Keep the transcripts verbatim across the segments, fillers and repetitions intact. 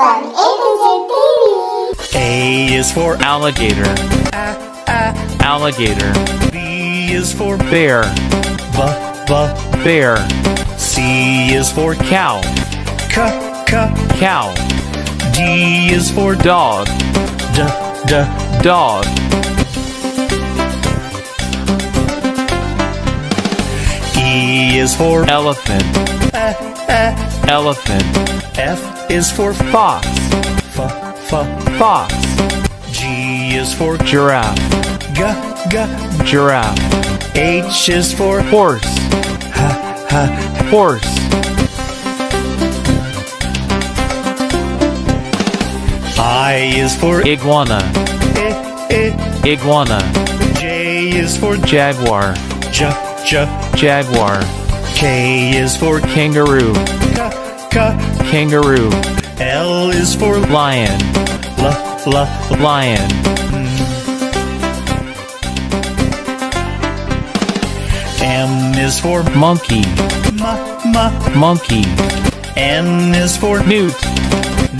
Fun A B C T V. A is for alligator. Uh, uh. Alligator. B is for bear. B, b, bear. C is for cow. C, c, cow. D is for dog. D, d, dog. E is for elephant. Uh, uh. Elephant. F is for fox. F, f, fox. G is for giraffe. G, g, giraffe. H is for horse. H, h, horse. I is for iguana. I, I. Iguana. J is for jaguar. J, J, jaguar. K is for kangaroo. K, k, kangaroo. L is for lion. L, l, lion. M is for monkey. M, m, monkey. N is for newt.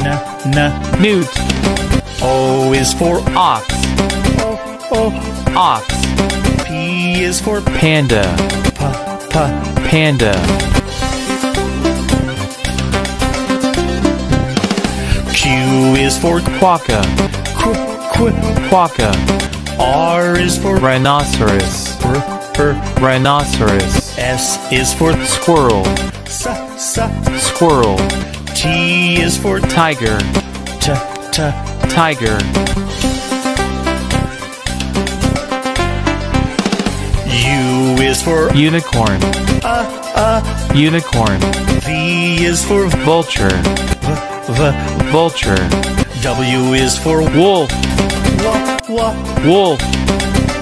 N, n, newt. O is for ox. O, o, ox. P is for panda. P, p, panda. Q is for quokka. Qu, qu, quokka. R is for rhinoceros. R, r, rhinoceros. S is for squirrel. S, s, squirrel. T is for tiger. T, t, tiger. U is for unicorn. Uh, uh. Unicorn. V is for vulture. V, v, vulture. W is for wolf. Wolf, wolf. Wolf.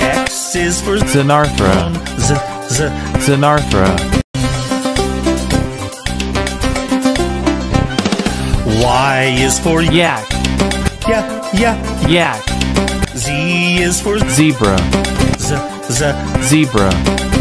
X is for Xenarthra. Z, z, Xenarthra. Y is for yak. Yak, yak, yak. Z is for zebra. Z, Z, zebra.